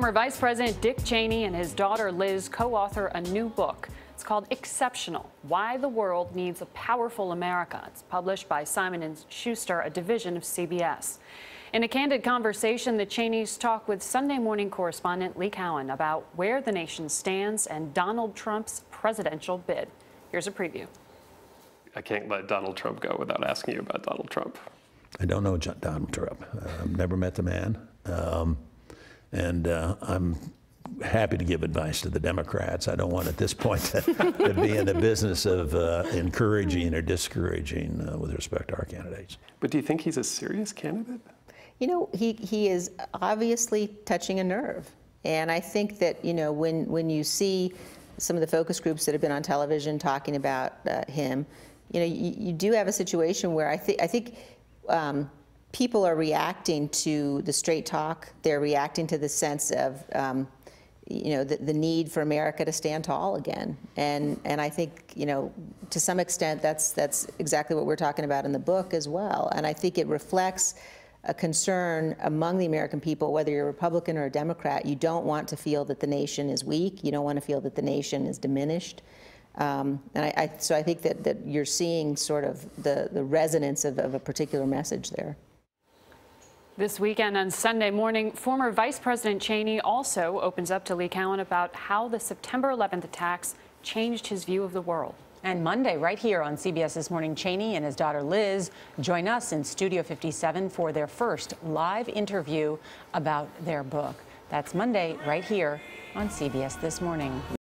Former Vice President Dick Cheney and his daughter Liz co-author a new book. It's called Exceptional: Why the World Needs a Powerful America. It's published by Simon and Schuster, a division of CBS. In a candid conversation, the Cheneys talk with Sunday Morning correspondent Lee Cowan about where the nation stands and Donald Trump's presidential bid. Here's a preview. I can't let Donald Trump go without asking you about Donald Trump. I don't know Donald Trump. I've never met the man. I'm happy to give advice to the Democrats. I don't want at this point to be in the business of encouraging or discouraging with respect to our candidates. But do you think he's a serious candidate? You know, he is obviously touching a nerve. And I think that, you know, when you see some of the focus groups that have been on television talking about him, you know, you do have a situation where I think people are reacting to the straight talk. They're reacting to the sense of, you know, the need for America to stand tall again. And I think, you know, to some extent, that's exactly what we're talking about in the book as well. And I think it reflects a concern among the American people, whether you're a Republican or a Democrat. You don't want to feel that the nation is weak. You don't want to feel that the nation is diminished. So I think that you're seeing sort of the resonance of a particular message there. This weekend on Sunday Morning, former Vice President Cheney also opens up to Lee Cowan about how the September 11th attacks changed his view of the world. And Monday, right here on CBS This Morning, Cheney and his daughter Liz join us in Studio 57 for their first live interview about their book. That's Monday, right here on CBS This Morning.